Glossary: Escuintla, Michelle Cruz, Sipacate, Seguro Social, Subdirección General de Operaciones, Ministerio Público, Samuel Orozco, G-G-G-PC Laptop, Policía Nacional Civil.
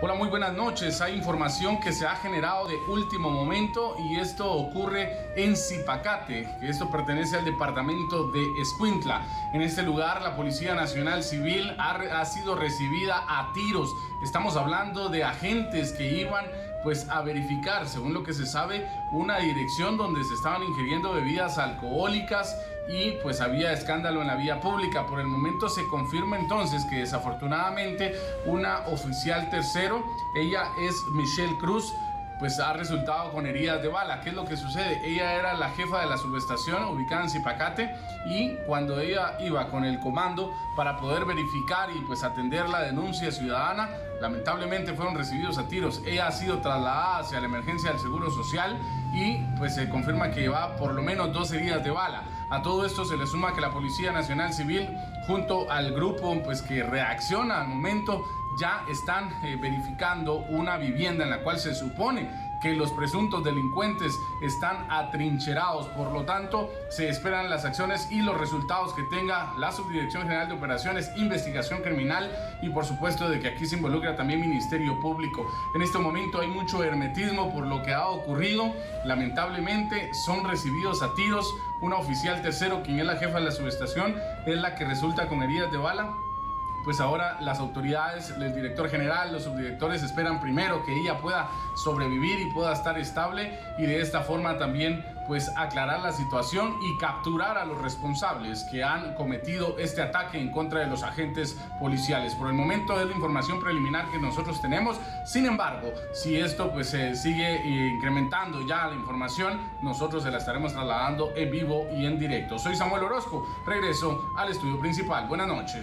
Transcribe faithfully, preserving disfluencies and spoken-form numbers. Hola, muy buenas noches. Hay información que se ha generado de último momento y esto ocurre en Sipacate, que esto pertenece al departamento de Escuintla. En este lugar la Policía Nacional Civil ha, ha sido recibida a tiros. Estamos hablando de agentes que iban pues a verificar, según lo que se sabe, una dirección donde se estaban ingiriendo bebidas alcohólicas y pues había escándalo en la vía pública. Por el momento se confirma entonces que desafortunadamente una oficial tercero, ella es Michelle Cruz, pues ha resultado con heridas de bala. ¿Qué es lo que sucede? Ella era la jefa de la subestación ubicada en Sipacate, y cuando ella iba con el comando para poder verificar y pues atender la denuncia ciudadana, lamentablemente fueron recibidos a tiros. Ella ha sido trasladada hacia la emergencia del Seguro Social y pues se confirma que llevaba por lo menos dos heridas de bala. A todo esto se le suma que la Policía Nacional Civil, junto al grupo pues que reacciona al momento, ya están eh, verificando una vivienda en la cual se supone que los presuntos delincuentes están atrincherados. Por lo tanto, se esperan las acciones y los resultados que tenga la Subdirección General de Operaciones, Investigación Criminal, y por supuesto de que aquí se involucra también Ministerio Público. En este momento hay mucho hermetismo por lo que ha ocurrido. Lamentablemente son recibidos a tiros. Una oficial tercero, quien es la jefa de la subestación, es la que resulta con heridas de bala. Pues ahora las autoridades, el director general, los subdirectores esperan primero que ella pueda sobrevivir y pueda estar estable, y de esta forma también pues aclarar la situación y capturar a los responsables que han cometido este ataque en contra de los agentes policiales. Por el momento es la información preliminar que nosotros tenemos. Sin embargo, si esto pues se eh, sigue incrementando ya la información, nosotros se la estaremos trasladando en vivo y en directo. Soy Samuel Orozco, regreso al estudio principal. Buenas noches.